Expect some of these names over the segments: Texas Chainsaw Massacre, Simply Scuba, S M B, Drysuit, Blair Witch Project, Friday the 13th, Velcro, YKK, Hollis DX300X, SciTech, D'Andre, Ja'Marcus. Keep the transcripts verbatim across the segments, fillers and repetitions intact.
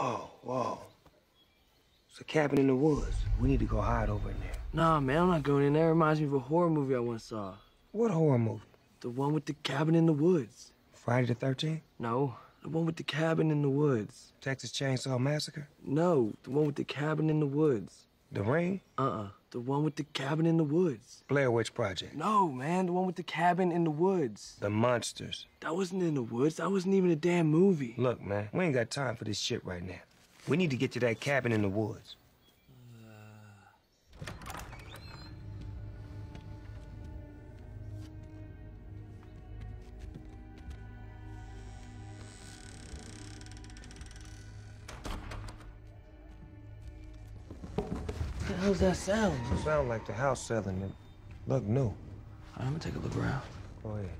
Oh, whoa. It's a cabin in the woods. We need to go hide over in there. Nah, man, I'm not going in there. It reminds me of a horror movie I once saw. What horror movie? The one with the cabin in the woods. Friday the thirteenth? No, the one with the cabin in the woods. Texas Chainsaw Massacre? No, the one with the cabin in the woods. The Ring? Uh-uh, the one with the cabin in the woods. Blair Witch Project? No, man, the one with the cabin in the woods. The Monsters? That wasn't in the woods. That wasn't even a damn movie. Look, man, we ain't got time for this shit right now. We need to get to that cabin in the woods. How's that sound? It sound like the house selling it. Look new. All right, I'm gonna take a look around. Go ahead.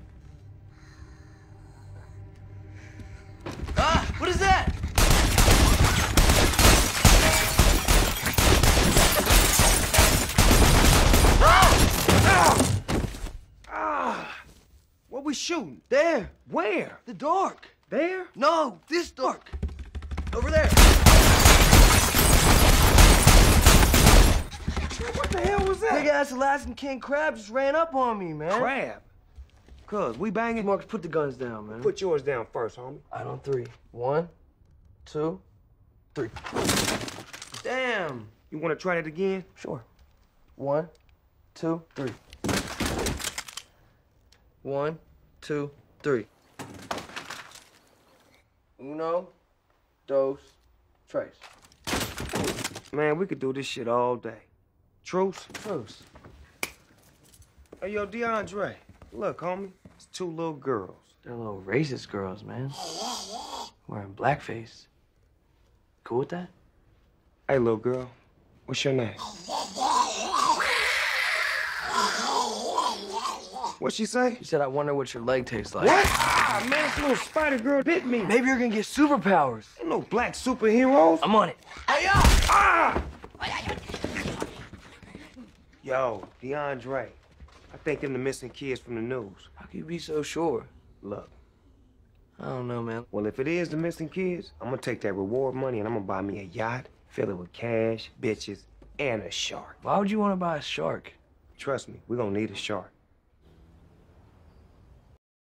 Ah! What is that? Ah! Ah! Ah! What we shooting? There. Where? The dark. There? No, this dark. Over there. What the hell was that? Big ass Alaskan King Crab just ran up on me, man. Crab? Cuz, we banging. Marcus, put the guns down, man. Put yours down first, homie. All right, on three. One, two, three. Damn. You want to try that again? Sure. One, two, three. One, two, three. Uno, dos, tres. Man, we could do this shit all day. Truce? Truce. Hey, yo, DeAndre. Look, homie, it's two little girls. They're little racist girls, man. Wearing blackface. Cool with that? Hey, little girl, what's your name? What'd she say? She said, I wonder what your leg tastes like. What? Ah, man, this little spider girl bit me. Maybe you're gonna get superpowers. Ain't no black superheroes. I'm on it. Hey, yo! Ah! Yo, DeAndre, I think them the missing kids from the news. How can you be so sure? Look. I don't know, man. Well, if it is the missing kids, I'm gonna take that reward money and I'm gonna buy me a yacht, fill it with cash, bitches, and a shark. Why would you wanna buy a shark? Trust me, we're gonna need a shark.